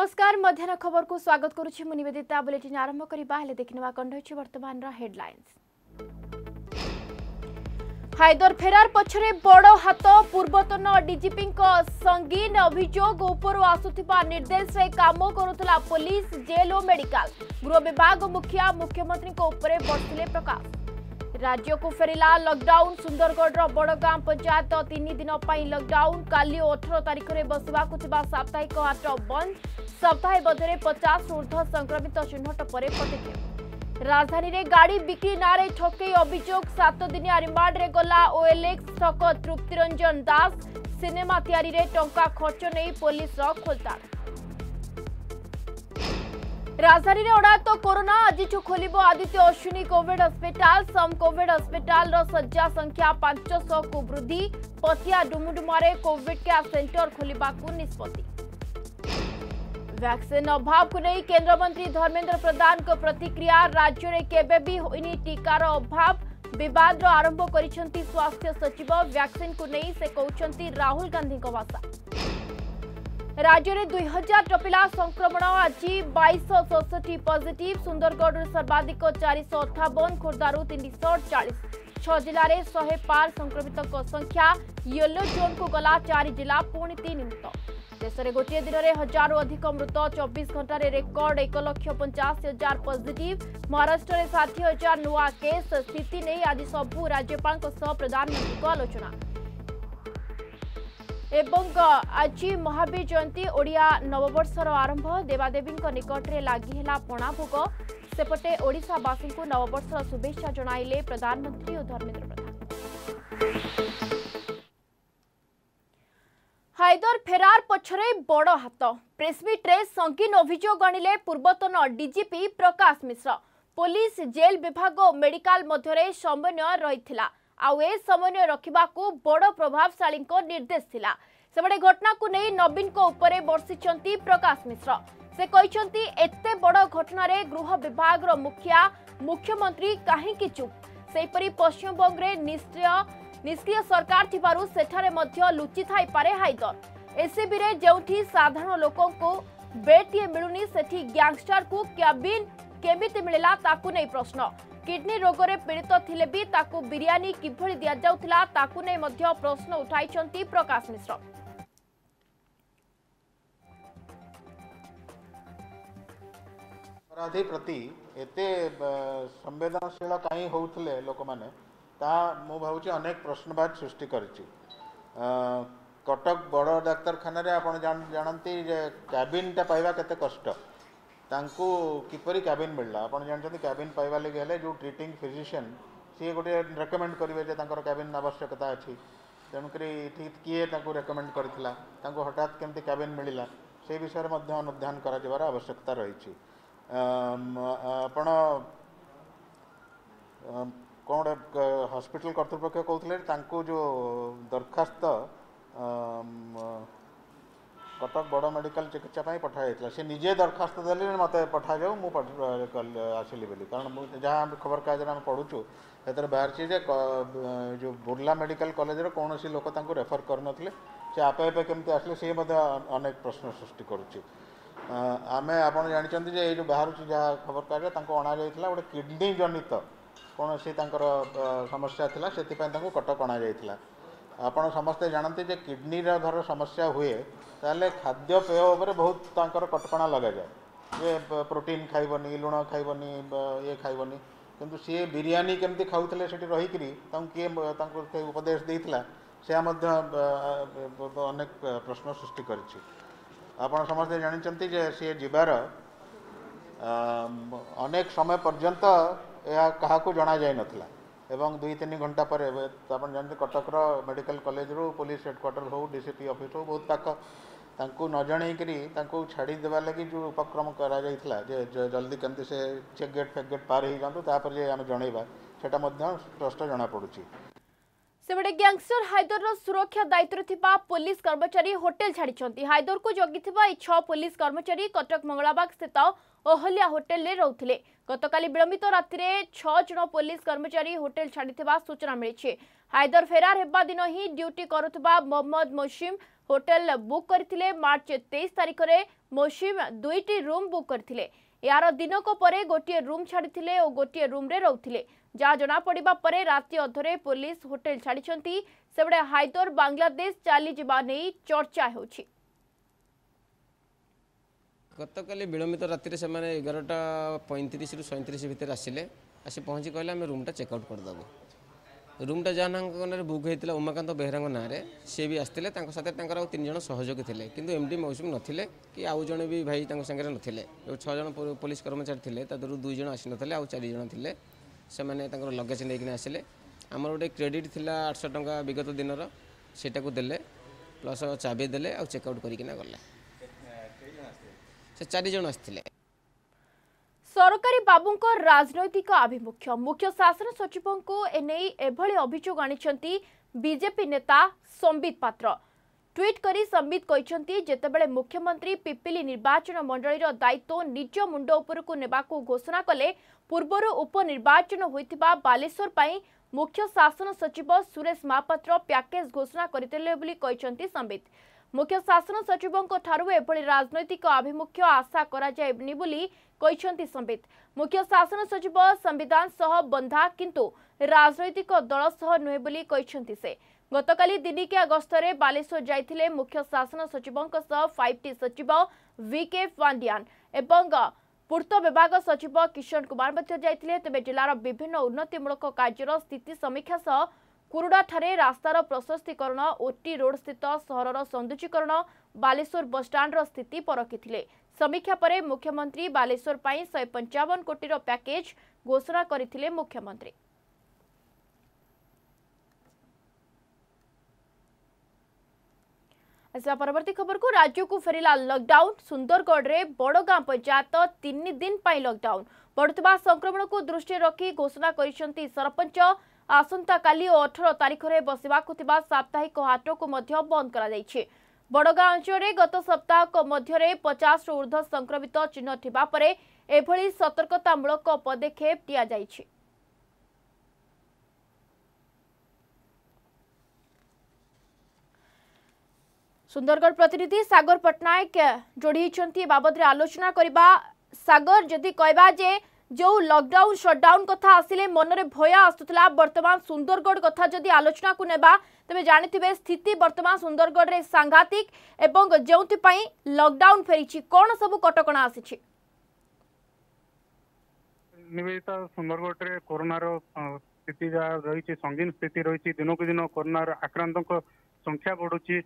नमस्कार मध्याह्न खबर को स्वागत करुछि मु निवेदिता। बुलेटिन आरंभ करिबा हेले देखिनवा कंड होछि वर्तमान रा हेडलाइंस। हायदर फेरार पछरे बड़ो हाथ पूर्वतन डीजीपी को संगीन अभियोग उपरो आसुथिबा निर्देश रे काम करुतला पुलिस जेल ओ मेडिकल। गृह विभाग मुखिया मुख्यमंत्री को उपरे बरसिले प्रकाश। राज्य को फेरिला लॉकडाउन। सुंदरगढ़ रा बड़गाम पंचायत 3 दिन पई लॉकडाउन। काली 18 तारीख रे बसवा कुथिबा साप्ताहिक हाट बंद। सप्ताह बधे 50 ऊर्ध संक्रमित चिन्हट पर पदक्षेप। राजधानी रे गाड़ी बिक्री नारे ठकई अभियोग। 7 दिनिया रिमांड रे गला ओएलएक्स ठक तृप्ति रंजन दास। सिनेमा तैयारी रे टंका खर्च नहीं पुलिस रो खोलताड़। राजधानी रे अडात कोरोना आज खोलिबो आदित्य अश्विनी कोविड हॉस्पिटल। सम कोविड हॉस्पिटल रो सज्जा संख्या 500 को वृद्धि। पतिया डुमुडुमारे कोविड केयर सेंटर खोलिबा को निष्पत्ति। वैक्सीन अभाव को नहीं केंद्र मंत्री धर्मेंद्र प्रधान को प्रतिक्रिया। राज्य में केबे भी होइनी टीकार अभाव। विवाद आरंभ करिसेंती स्वास्थ्य सचिव। वैक्सीन को नहीं से कहउचंती राहुल गांधी को भाषा। राज्य में 2000 टपिला संक्रमण आज 2267 पॉजिटिव। सुंदरगढ़ सर्वाधिक 458। खोर्धारू 340। 6 जिले 105 संक्रमितों संख्या। येलो जोन को गला 4 जिला पुणी 3 मृत। देश में गोटे दिन में 1000 अधिक मृत। 24 घंटे रेकर्ड 1,50,000 पॉजिटिव। महाराष्ट्र में 60,000 नुआ केस। स्थिति नहीं आज सबू राज्यपाल प्रधानमंत्री को आलोचना। एवं आज महावीर जयंती ओडिया नववर्षर आरंभ। देवादेवी निकट में लगिला पणा भोग। सेपटे ओडिशावासी को नववर्षर शुभेच्छा जणाइले प्रधानमंत्री और धर्मेंद्र प्रधान। हायदर फेरार पछरे बड़ हाथ। प्रेसमिट्रे संगीन अभियोग आनिले पूर्वतन DGP Prakash Mishra. Police jail विभाग और मेडिकल मध्य समन्वय रही। आउ ए समन्वय रखा बड़ प्रभावशाली निर्देश थिला। सेबड़े घटना को नहीं नवीन को उपरे बरसिचंती प्रकाश मिश्र। से कहते एते बड़ घटन गृह विभाग मुखिया मुख्यमंत्री कहीं चुप। सेपरी पश्चिमबंगे निष्क्रिय सरकार थिबारु सेठारे मध्य लुचि थाई पारे हायदर। एसीबी रे जेउठी साधारण लोकों को बेटिए मिलुनी सेठी गैंगस्टर को क्याबिन केमिति मिलला ताकु नै प्रश्न। किडनी रोग रे पीड़ित थिले भी ताकु बिरयानी किभली दिया जाउथला ताकु नै मध्य प्रश्न उठाइचंती प्रकाश मिश्र। अपराधी प्रति एते संवेदनशील काई होउथले लोक माने ता मु भावी अनेक प्रश्नवाद सृष्टि करी। कटक बड़ डाक्तखाना जानती कैबिनटा पाइबा केते कष्ट। तांकू किपरी कैबिन मिलला आप जानते। कैबिन पाइबा लगे हेले जो ट्रीटिंग फिजिशियन सी गोटे रेकमेंड करेंगे जे कैबिन आवश्यकता अच्छी। तेणुकरी किए रेकमेंड करथिला हठात केमती कैबिन मिलला से विषय में अनुधान कर आवश्यकता रही। आपण कौन गोटे हस्पिटाल कर्तृपक्ष कहते जो दरखास्त कटक बड़ मेडिकल चिकित्सा पठाई से निजे दरखास्त दे मत पठा जाऊ मु आसली बोली। कारण जहाँ खबर कागज आम पढ़ुचु से बाहर जो बुर्ला मेडिकल कॉलेज कौन लोक रेफर करन से आपे आपे केमती आसले सी अनेक प्रश्न सृष्टि करुच्ची। आम आप जानते ये जो बाहर जहाँ खबर कागज अणाई गोटे किडनी जनित कौन सी समस्या थिला से कटक अणा जाइथिला। आपण समस्ते जानते जे किडनी घर समस्या हुए ताले खाद्यपेय उपर बहुत कटकणा लगा जाए। ये प्रोटीन खाइबनी लुण खाइबनी ये खाइबनी किंतु सी बिरयानी केमती खाऊले से रहीकि किए उपदेश देइथिला से अनेक प्रश्न सृष्टि करिछि। आपण समस्ते जानते जे सी जीवार अनेक समय पर्यंत यह क्या जना जाई नथिला एवं 2-3 घंटा पर जानते कटक मेडिकल कॉलेज रू पुलिस हेडक्वार्टर हो डीसीपी ऑफिस हो बहुत पाक न जनईकरी छाड़ी देवा लगी जो उपक्रम करा जे जल्दी केमती से चेक गेट फेक गेट पार हो जाए जनइबा से स्पष्ट जना पड़ुची। सेबड़े गैंगस्टर हायदर सुरक्षा दायित्व पुलिस कर्मचारी होटेल छाड़ी। हायदर को जगी 6 पुलिस कर्मचारी कटक मंगलाबाग स्थित ओहलिया होटेल में रोते। गतकाली विलंबित रातिरे 6 जण पुलिस कर्मचारी होटेल छाड़िथिबा सूचना मिलिछि। हायदर फेरार हेबा दिन ही ड्यूटी करुथिबा मोहम्मद मोशिम होटेल बुक करथिले। मार्च 23 तारिख रे मोशिम 2टी रूम बुक करथिले। यार दिनक परे गोटे रूम छाड़िथिले और गोटे रूम रे रहउथिले। जा जना पड़िबा परे राति अधरे पुलिस होटेल छाड़िछंती। सेबडे हायदर बांग्लादेश चाली जिबा नै चर्चा होछि। गतकाली विलंबित राति से 11:35 ରୁ 37 भितर आसिले। आसी पहुँची कहले आम रूमटा चेकआउट करदेबू। रूमटा जहाँ बुक होता उमाकांत बेहरा ना सी भी आसते तीन जन सहयोगी थे कि एमडी मौसम नथिले कि आउ जन भी भाई सागर नथिले। जो 6 जन पुलिस कर्मचारी थे तरह 2 जन आसी ना आउ 4 जन थे। से लगेज नहीं आसिले। आमर गोटे क्रेडिट था 800 टका विगत दिन सेटा को देले प्लस चाबी देले आ चेकआउट करना गले। सरकारी बाबूंको राजनैतिक आभिमुख्य मुख्य शासन सचिव को एने एभली अभियोग आनिछंती बीजेपी नेता संबित पात्र। ट्वीट करी संबित कहिछंती जेतेबेले मुख्यमंत्री पिपिली निर्वाचन मंडलीर दायित्व निज मुंड उपरकू नेबाकू घोषणा कले पूर्वरु उपनिर्वाचन होइतिबा बालेश्वर पई मुख्य शासन सचिव सुरेश महापात्र पैकेज घोषणा करथिले बोली कहिछंती संबित। मुख्य शासन सचिवों को ठारु एभली राजनैतिक आभिमुख्य आशा करायबनी बोली कहिसंती संबित। मुख्य शासन सचिव संविधान सह बंधा किंतु राजनैतिक दल सह नुहे बोली कहिसंती से। गतकाली दिनिकिया गस्तरे बालेश्वर जाइथिले मुख्य शासन सचिवों सह 5टी सचिव वीके पांडियान एवं पूर्त विभाग सचिव किशन कुमार मध्य जाइथिले। तबे जिलार विभिन्न उन्नतिमूलक कार्यर स्थिति समीक्षा सह कुरुडा ठारे रास्तार प्रशस्तीकरण ओटी रोड स्थित सहरर सौंदर्यीकरण बालेश्वर बसस्टाण्डर स्थिति परखिथिले। समीक्षा परे मुख्यमंत्री बालेश्वर पई 155 कोटीर पैकेज घोषणा करथिले। मुख्यमंत्री ऐसा परवर्ती खबर को राज्य को फेरिला लॉकडाउन। सुंदरगढ़ रे बड़गां पंचायत 3 दिन पई लॉकडाउन। बढ़ुतबा संक्रमण को दृष्टि रखी घोषणा करिसंती सरपंच। आसंता काली 18 तारीख रे बसिबाकु थिबा साप्ताहिक हाट को मध्य बंद करा जायछि। बड़गां अंचल रे गत सप्ताह को मध्य रे 50 रु ऊर्ध्व संक्रमित चिन्ह थिबा परे एभली सतर्कतामूलक पदक्षेप दिया जायछि। सुंदरगढ़ प्रतिनिधि सागर पटनायक जोड़ी छंती बाबद रे आलोचना करबा। सागर जदि कहबा जे जो लॉकडाउन शटडाउन कथा आसिले मनरे भय आसुतला वर्तमान सुंदरगढ़ कथा जदि आलोचना को नेबा तबे जानिथिबे स्थिति वर्तमान सुंदरगढ़ रे सांघातिक एवं जोंथि पई लॉकडाउन फेरिछि कोन सब कटकणा आसीछि। निवेदिता सुंदरगढ़ रे कोरोना रो स्थिति जा रहिछि संगीन स्थिति रहिछि। दिनो के दिन कोरोना रो आक्रांतक संख्या बढुछि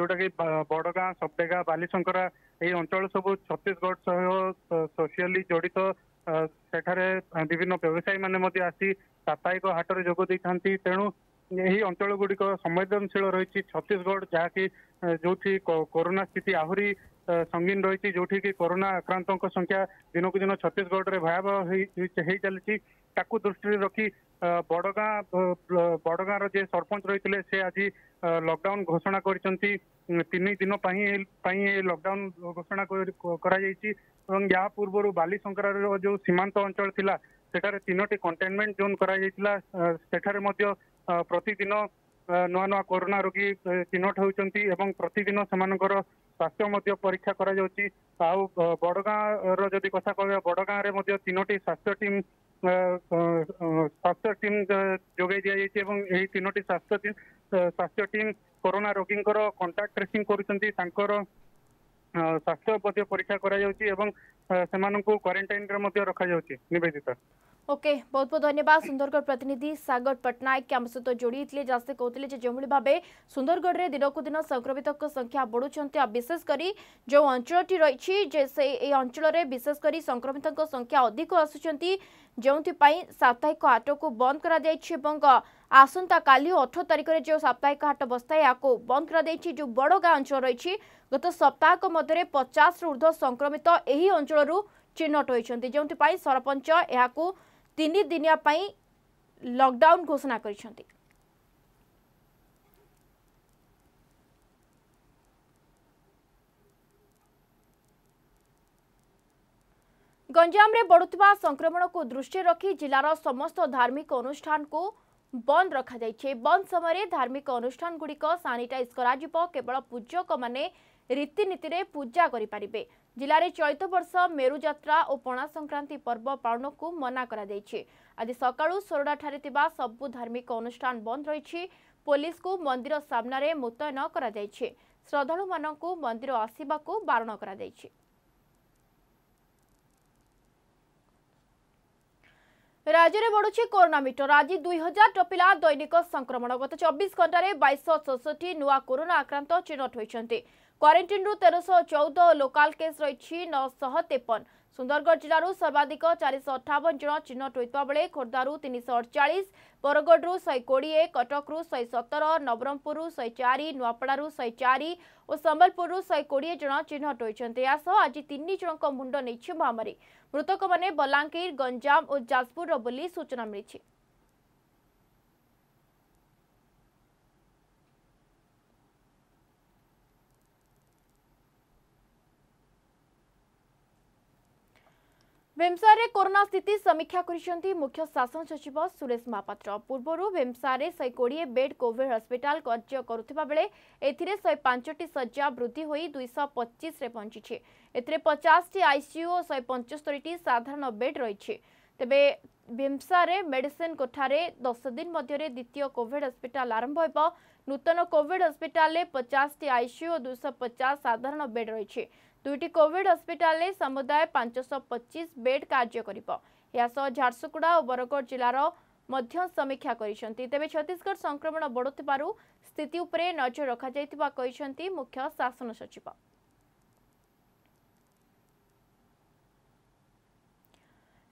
जोटा कि बड़गां सप्टेगा बालीशंकरा ए अंचल सब छत्तीसगढ़ सह सोशियली जड़ित। सेठारे विभिन्न व्यवसायी मैंने आसी साप्ताहिक हाटर जोग दे तेणु यही अंचल गुड़िक संवेदनशील रही छत्तीसगढ़ जहाँकि जो कोरोना स्थिति आहरी संगीन रही जोटि कि कोरोना आक्रांतों को संख्या दिन को दिन छत्तीसगढ़ रे भयावह चलती। ताकू दृष्टि रखी बड़गां जे सरपंच रही से आज लॉकडाउन घोषणा कर 3 दिन लॉकडाउन घोषणा करा। पूर्व बालीशंकरार जो सीमांत अंचल थिला सेठारे 3टी कंटेनमेंट जोन करा जायतिला। सेठारे मध्य प्रतिदिन नवा नवा कोरोना रोगी चिन्हट होउचंती एवं प्रतिदिन सेमानकर स्वास्थ्य मध्य परीक्षा करा जाउची। आउ बड़गां रो जदि कथा कहबा बड़गां रे मध्य 3टी स्वास्थ्य टीम जोगाई दि जायछि एवं एही 3टी स्वास्थ्य टीम कोरोना रोगी कॉन्टैक्ट ट्रेसिंग करुचंती। स्वास्थ्य मध्य परीक्षा करा जाउची एवं सेमाननकु क्वारंटाइन रे मध्य रखा जाउची। निवेदिता ओके बहुत बहुत धन्यवाद सुंदरगढ़ प्रतिनिधि सागर पटनायक के आम सहित जोड़ी थे जहाँ से कहते हैं जो भाव सुंदरगढ़ में दिनकू दिन संक्रमित संख्या बढ़ुंट। विशेषकर जो अंचल रही से अंचल में विशेषकर संक्रमित संख्या अधिक आसुँच जो साप्ताहिक हाट को बंद कर आसंता काली 18 तारीख में जो साप्ताहिक हाट बसता है या बंद कर जो बड़गां अंचल रही गत सप्ताह मध्य 50 रु ऊर्ध्व संक्रमित यही अंचल चिन्हट होती जो सरपंच यह 3 दिनिया पई लॉकडाउन घोषणा करिसंती। गंजाम में बढ़ुवा संक्रमण को दृष्टि रखी जिलार समस्त धार्मिक अनुष्ठान को बंद रखा जाए। बंद समय धार्मिक अनुष्ठान गुड़िक सानिटाइज केवल पूजक माने रीतिनीति रे पूजा करें। जिले में चलित वर्ष मेरु यात्रा और पणा संक्रांति पर्व पालन को मना कर आज सकाळू सोरडा ठारे सबु धार्मिक अनुष्ठान बंद रही। पुलिस को मंदिर सामने मुतयन कर श्रद्धालु मानक मंदिर आसवा को बारण कर। राज्य में बढ़ुची कोरोना मीटर आज 2000 टपिला दैनिक संक्रमण। गत 24 घंटे 2267 नुआ कोरोना आक्रांत चिन्हट होती। क्वारंटाइन 1314 लोकाल केस रही 953। सुंदरगढ़ जिलूर सर्वाधिक 458 जन चिन्हट होता बेले खोर्धु 348, बरगढ़ 120, कटक 117, नवरंगपुर 104, नुआपड़ 104 और संबलपुर 120 जन चिन्हट होती। आज 3 जन मुंड नहीं महामारी। मृतक मैंने बलांगीर, गंजाम और जाजपुर बोली सूचना मिली। बेमसार रे कोरोना स्थिति समीक्षा करिसेंती मुख्य शासन सचिव सुरेश महापात्र। पूर्व बेमसार रे 120 बेड कोविड हॉस्पिटल कार्य करुवा बेले एथिरे 105 शय्या वृद्धि होई 225 रे पहुंची। एथिरे 50 टी आईसीयू और 175 टी साधारण बेड रही। तेबे बेमसार रे मेडिसिन कोठारे 10 दिन मध्य द्वितीय कोविड हॉस्पिटल आरंभ हो। नूतन कोविड हॉस्पिटल 50 टी आईसीयू और 250 साधारण बेड रही। दुईटी कोविड हॉस्पिटल में समुदाय 525 बेड कार्य कर। झारसुगुड़ा और बरगढ़ जिलार मध्य समीक्षा करिसेंती। तेबे छत्तीसगढ़ संक्रमण बढ़ुथिबारु स्थिति उपरे नजर रखा जायतिबा कहिसेंती मुख्य शासन सचिव।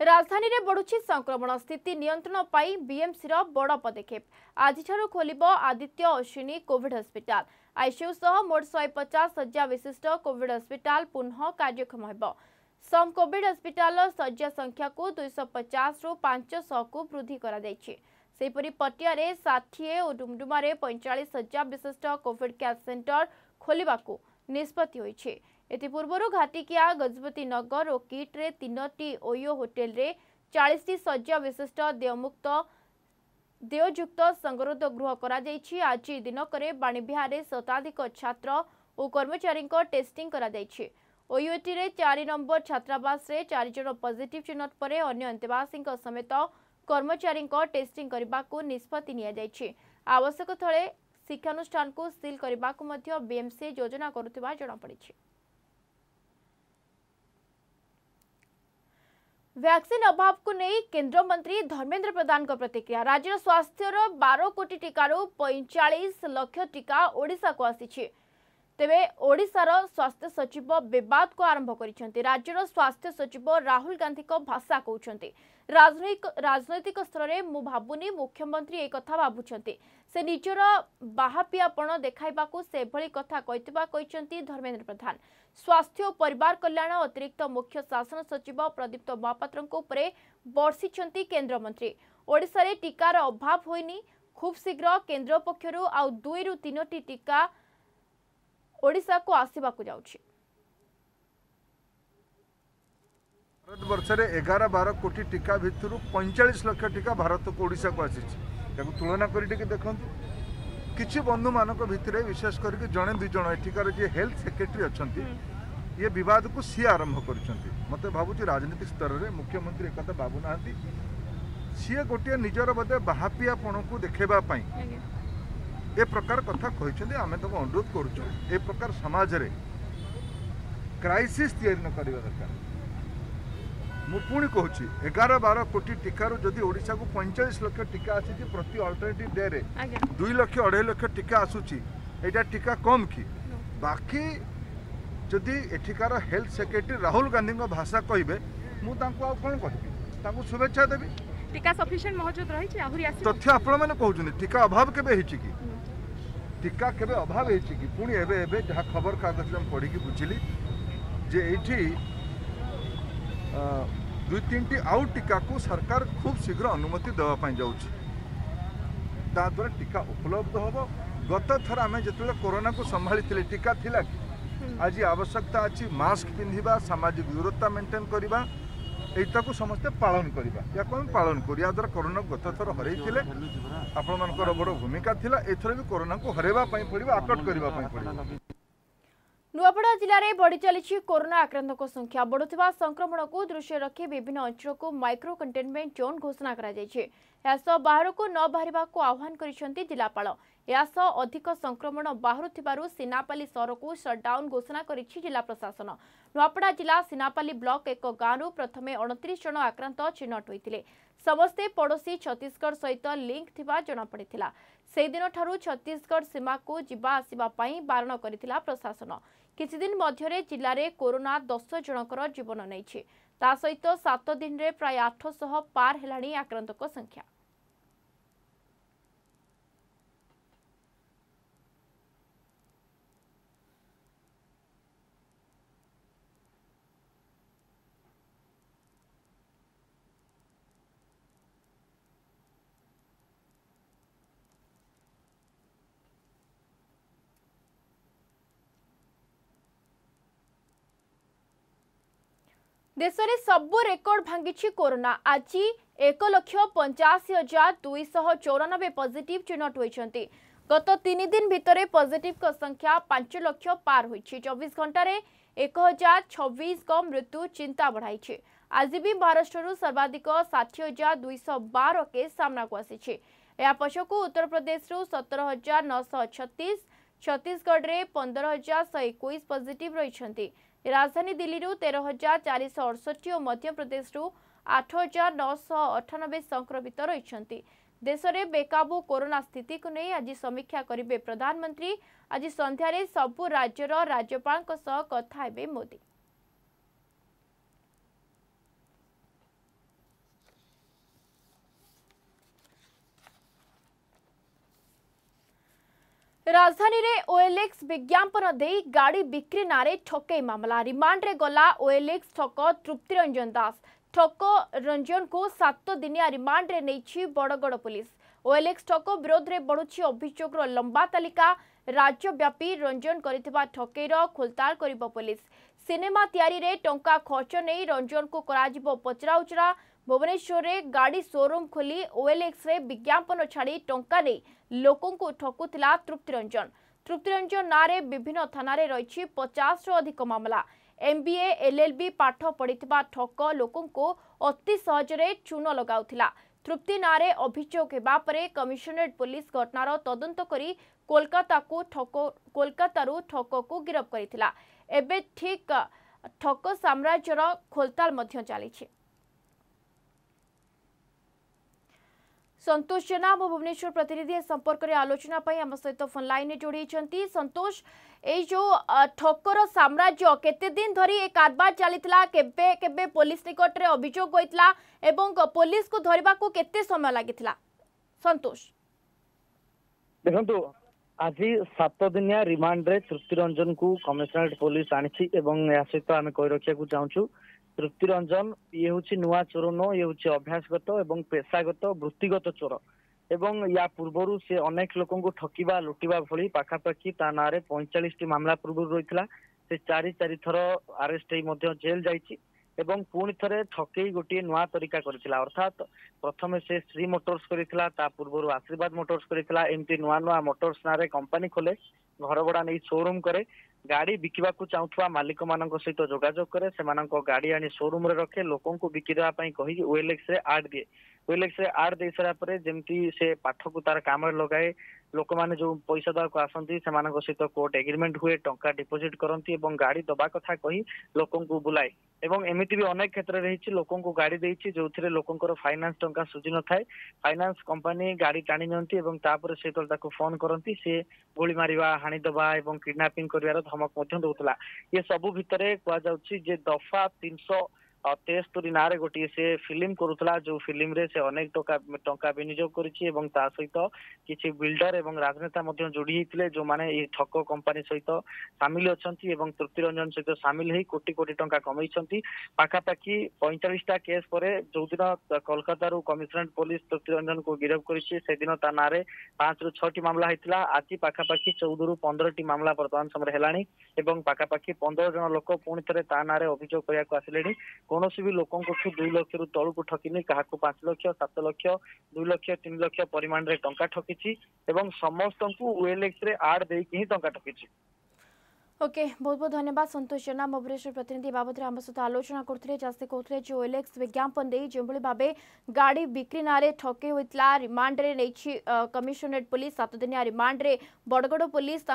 राजधानी रे बढ़ुची संक्रमण स्थिति नियंत्रण पाई बीएमसी रो बड़ पदक्षेप। आज खोलिबो Aditya Ashwini covid hospital. ICU सह मोट 150 शय्या विशिष्ट कोविड हॉस्पिटल पुनः कार्यक्षम हो। सम कोविड हॉस्पिटल शय्या संख्या को 250 रु 500 को वृद्धि करा जायछि। सेपरि पटिया रे 60 और डुमडुमा रे 45 शय्या विशिष्ट कोविड केयर सेंटर खोलिबा को निष्पत्ति होइछि। एति पूर्वरु घाटीकिया, गजपति नगर और किट रे 3 ओयो होटेल रे 40 टी शय्या विशिष्ट देयमुक्त देययुक्त संगरोध गृह करा जायछि। आज दिनक बाणीबिहार रे शताधिक छात्र और कर्मचारी टेस्टिंग करा जायछि। ओयूटी रे 4 नंबर छात्रावास रे 4 जन पॉजिटिव चिन्हट पर अन्य अंतेवासी समेत कर्मचारी टेस्टिंग करने को निष्पत्ति निया जायछि। आवश्यक थळे शिक्षानुष्ठान को सील करने को मध्य बीएमसी योजना करुवा जणा पड़िछि। वैक्सीन अभाव को नहीं केंद्र मंत्री धर्मेंद्र प्रधान का प्रतिक्रिया। राज्य स्वास्थ्यर 12 कोटी टीकार 45 लाख टीका ओडिशा को आसी। तेबे ओडिशार स्वास्थ्य सचिव विवाद को आरंभ करिसेंती। राज्यर स्वास्थ्य सचिव राहुल गांधी को भाषा कहउछंती। राजनैतिक स्तर में मु भाबुनी मुख्यमंत्री एक कथा भाबुछंती। से निजर बाहापियापण देखाइबा को से भली कथा कहतिबा कहिसेंती धर्मेंद्र प्रधान। स्वास्थ्य और परिवार कल्याण अतिरिक्त मुख्य शासन सचिव प्रदीप्त महापात्रंको उपरे बर्षिछंती केंद्र मंत्री। ओडिशा रे टीकार अभाव होइनी। खूब शीघ्र केंद्र पक्षरु आ 2 रु 3 टी टीका ओडिशा को आसवा को जाउछि। भारत वर्ष रे 11-12 कोटी टीका भितर 45 लाख टीका भारत को ओडिशा को आसी। तुलना करके देखते किसी बंधु मानक भितर विशेष करके जड़े दुई जन एठिकार जी हेल्थ सेक्रेटरी अच्छा ये बद को सी आरंभ कर मत भाई राजनीतिक स्तर में मुख्यमंत्री एक कथा भावुना सी गोटे निजर बोधे बाहापियापण को देखापी ए प्रकार कथा कहते आम तक अनुरोध करुचु। ए प्रकार समाज में क्राइसीस या न करवा दरकार। मु पुणी कहूँ 11-12 कोटी टीकार जदि ओडिशा को 45 लाख टीका आसी प्रति अल्टरनेटिव डे रे 2 लाख 2.5 लाख टीका आसूची। एटा टीका कम कि बाकी जदि एठिकार हेल्थ सेक्रेटरी राहुल गांधी भाषा कहे मुझे आ कौन कह शुभेच्छा देवी। टीका सफिशिएंट मौजूद रही आहुरी आसी तथ्य आपण मैंने कहते टीका अभाव केबे हिची कि टीका केबे अभाव होती कि पुणी एवं जहाँ खबर कागज पढ़ी बुझिली जे ये 2-3 टी आउ टीका को सरकार खूब शीघ्र अनुमति देवाई जाद्वारा टीका उपलब्ध हम। गत थर आम जो कोरोना को संभाली टीका थी आज आवश्यकता अच्छी मास्क पिंधा सामाजिक दूरता मेन्टेन करवा यू समस्ते पालन करवा या पालन करा द्वारा कोरोना को गत थर हर आपण बड़ भूमिका थी एथर भी कोरोना को हरवाई पड़ा आटक करने पड़ा। नुआपड़ा जिले में बढ़ी चली कोरोना आक्रांत को संख्या बढ़ुवा संक्रमण को दृष्टि रखी विभिन्न अंचल को माइक्रो कंटेनमेंट जोन घोषणा करासह बाहर को न बाहर को आह्वान कर जिलापाल यासह अधिक संक्रमण बाहु सीनापाली सहर को सटडाउन घोषणा कर जिला प्रशासन। नुआपड़ा जिला सीनापाली ब्लॉक एक गांव प्रथम 29 जन आक्रांत चिन्हट होते समस्ते पड़ोशी छत्तीसगढ़ सहित लिंक थिबा जनापड़ी से दिन ठारू छत्तीसगढ़ सीमा को जीवा आसवा बारण कर प्रशासन। किसी दिन मध्य जिले में कोरोना 10 जनकर जीवन नहीं सहित 7 दिन में प्राय 800 पार है आक्रांत संख्या। देश में सबु रेकर्ड भांगी कोरोना आज 1,85,294 पॉजिटिव चिन्हट होती गत 3 दिन भितर पॉजिटिव संख्या 5 लाख पार हो 24 घंटे 1,026 मृत्यु चिंता बढ़ाई। आज भी महाराष्ट्र सर्वाधिक 60,212 केस सामना को आसी पछक उत्तर प्रदेश 17,936 छत्तीसगढ़ में 15,121 पॉजिटिव रही राजधानी दिल्ली 13,468 और मध्यप्रदेश 8,998 संक्रमित रही। देश में बेकाबू कोरोना स्थिति को नहीं आज समीक्षा करेंगे प्रधानमंत्री। आज संध्यारे सबु राज्यर राज्यपाल कथा हेबे मोदी। राजधानी में ओएलएक्स विज्ञापन दे गाड़ी बिक्री नारे ठकई मामला रिमांड रे गला ओएलएक्स ठक तृप्ति रंजन दास। ठक रंजन को 7 दिनिया रिमांड रे नहीं बड़गड़ पुलिस। ओएलएक्स ठक विरोध में बढ़ुची अभियोग लंबा तालिका राज्यव्यापी रंजन करिथिबा ठकईर खोलताल करिबो पुलिस। सिनेमा तैयारी रे टंका खर्च नहीं रंजन को कराजिबो पचराउचरा। भुवनेश्वर रे गाड़ी शोरूम खोली ओएलएक्स रे विज्ञापन छाड़ी टंका नहीं लोकों को ठकुतिला तृप्तिरंजन। तृप्तिरंजन नारे विभिन्न थाना रे रही 50 अधिक मामला। एमबीए एलएलबी पाठ पढ़िथिबा ठक लोकों को अति सहजरे चून लगाउथिला। तृप्ति नारे अभियोग हेबा परे कमिशनरेट पुलिस घटनार तदंत करी कोलकातारू ठक को गिरफ करिथिला। एबे ठीक ठक साम्राज्यर खोलताल मध्य चलीछि। संतोष जेना और भुवनेश्वर प्रतिनिधि संपर्क में आलोचना आम सहित फोन लाइन में जोड़ी। संतोष यो ठकर साम्राज्य केते दिन धरी ए कारबार चलीतला केबे केबे पुलिस निकट रे अभियोग होइतला एवं पुलिस को धरिबा को केते समय लागितला? संतोष देखंतु आज 7 दिनिया रिमांड रे तृप्तिरंजन को कमिश्नरेट पुलिस आनिछि एवं या सहित आमे कहि रखिया को चाहूछु तृप्तिरंजन ये हूँ नुआ चोर नो ये हूँ अभ्यासगत एवं पेशागत वृत्तिगत चोर एवं या पूर्व से अनेक लोक ठकिबा लुटिबा भली पाखापाखि ता नारे 45 मामला पूर्व रही से 4 थर आरेस्ट हो जेल जाइए एवं पुणी थे ठकई गोटे नुआ तरीका कर अर्थात प्रथम से श्री मोटर्स करा पूर्व आशीर्वाद मोटर्स करा एमती नुआ नुआ मोटर्स नारे कंपानी खोले घर भड़ा नहीं शोरूम करे गाड़ी बिकवा चाहूवा मालिक मान सहित जोगाजोग करे से गाड़ी आनी शोरूम रे रखे लोकों को बिकिदेवाई कही ओएलएक्स रे आड दिए। ओएलएक्स रे आड दे सारापर जमी से पाठ को तार काम लगाए लोक मैंने जो पैसा देवाक आसती सहित कोर्ट एग्रीमेंट हुए टंका डिपोजिट करती गाड़ी दबा कथा कही लोकों को बुलाए एवं एमती भी अनेक क्षेत्र रही लोकों को गाड़ी देती जो लोकंर फाइनान्स टंका सुझी न थाए फाइनान्स कंपानी गाड़ी टाणी निपर से फोन करती सी गोली मारा हाणीदबा और किडनापिंग कर धमक दौला। ये सबू भितर कह दफा 373 ना गोटे से फिल्म करूला जो फिल्म रे से अनेक टंका विनियोग कर किसी बिल्डर एवं राजनेता जोड़ी होते जो मैंने ठक कंपानी सहित सामिल अच्छा तृप्तिरंजन सहित सामिल हो कोटी कोटी टंका कमई पाखापाखि 45 केस पर जो दिन कोलकाता कमिश्नरेट पुलिस तृप्तिरंजन को गिरफ कर ना 5 रु 6 मामला होता आज पाखापाखि 14 रु 15 मामला बर्तमान समय है पाखापाखि 15 जन लोक पुणी थे ना अभियोग करने को आसिले कौन भी लोक 2 लाख रु तौक ठकिनी क्या 5 लाख 7 लाख 2 लाख 3 लाख परिमाण रे टंका ठकिछि एवं समस्त को ओएलएक्स रे आड देके ही टंका ठकिछि। ओके बहुत बहुत धन्यवाद संतोष जेना भुवनेश्वर प्रतिनिधि बाबद आम सहित आलोचना करते जैसे कहते हैं ओएलएक्स विज्ञापन दे जो भाव गाड़ी बिक्री नारे ठके होता रिमांडरे नहीं कमिशनरेट पुलिस 7 दिनिया रिमांडरे बड़गड़ पुलिस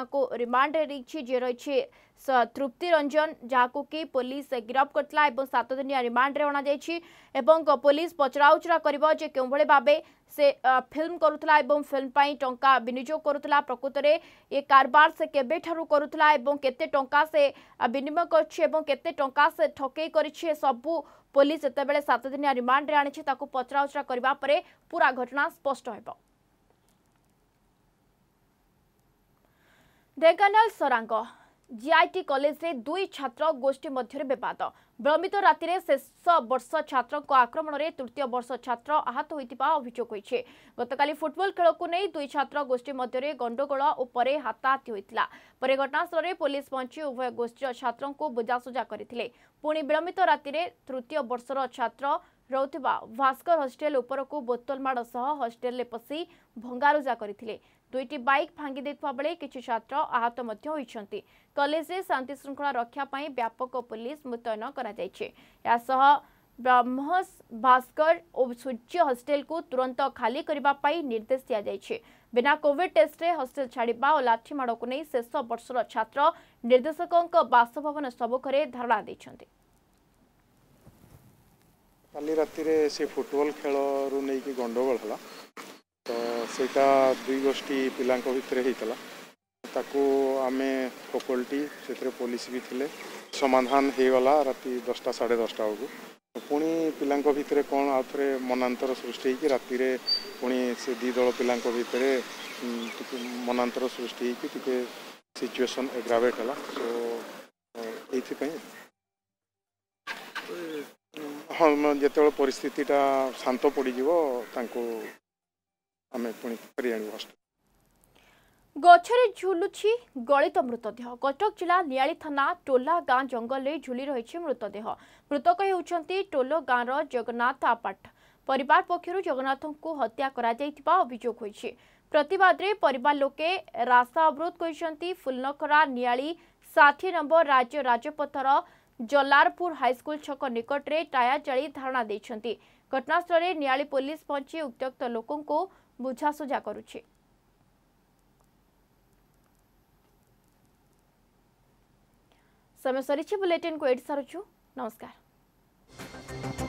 रिमांडरे नहीं जे रही तृप्ति रंजन जहाँ कि पुलिस गिरफ्त करता 7 दिनिया रिमांडरे अणा पुलिस पचराउचरा करे क्यों भाव से फिल्म करुला फिल्म टंका विनियोग करुला प्रकृत में ये कारबार से केबे ठारू करुला केते टंका से विनिमय करते टंका से ठके कर सबू पुलिस जितेबाला 7 दिनिया रिमांड आनी पचराउचरा करने पूरा घटना स्पष्ट हो। ढेंकानाल सरांग जीआईटी कॉलेज रे 2 छात्र गोष्ठी मध्य विवाद विलंबित राति शेष वर्ष छात्र आक्रमण में तृतीय वर्ष छात्र आहत होता अभियोग होती गतकाली फुटबॉल खेल को नहीं 2 छात्र गोष्ठी मध्य गंडगोल और हाथाहाथी होता पर घटनास्थल पुलिस पहुंची उभय गोष्ठी छात्रों को बुझासुझा करते पुणी विलंबित राति तृतीय वर्षर छात्र रहुथिबा भास्कर हॉस्टेल उपरको बोतलमाड़ सह हॉस्टेल पशि भंगारुजा करथिले 2टी बाइक भांगी देथवा बेले किछि छात्र आहत मध्ये होइछन्ति। कॉलेज रे शांति श्रृंखला रक्षा पई व्यापक पुलिस मुतयन करा जायछे या सह ब्रह्मस भास्कर और सूर्य हॉस्टेल को तुरंत खाली करबा पई निर्देश दिया जायछे। बिना कोविड टेस्ट रे हॉस्टेल छाड़ीबा और लाठीमाड़ को नै शेष वर्षर छात्र निर्देशकक बासभवन सबखरे धारणा दैछन्ति। काली राति से फुटबॉल खेल रु नहीं कि गंडगोल है तो सहीटा 2 गोष्ठी पिला भितर होता ताकू आम फैकल्टी से पुलिस भी थिले समाधान होगला राति 10टा साढ़े 10टा बेलू पुणी पिला भितर कौन आउ थे मनातर सृष्टि हो राति पुणी से 2 दल पिला भितर मनातर सृष्टि होके सिचुएसन एग्रावेट है तो ये हाँ जो परिस्थितिटा शांत पड़ज गछरे झुलुछि गलित मृतदेह कटक जिला नियाली थाना टोला गाँ जंगल में झुली रही मृतदेह मृतक होती टोलो गाँव जगन्नाथ आपाठ परिवार पक्षर जगन्नाथ को हत्या करा अभियोग होइछि। प्रतिवाद रे परिवार लोके रास्ता अवरोध करछन्ति फुलनखरा नियाली 60 नंबर राज्य राजपथर जलारपुर हाईस्कूल छक निकट रे टायर जड़ी धारणा देछन्ति। घटनास्थल रे नियाली पुलिस पहुंची उक्त लोकों को बुझासुझा करुछि। समय सरिछि बुलेटिन को एड सारुछु नमस्कार।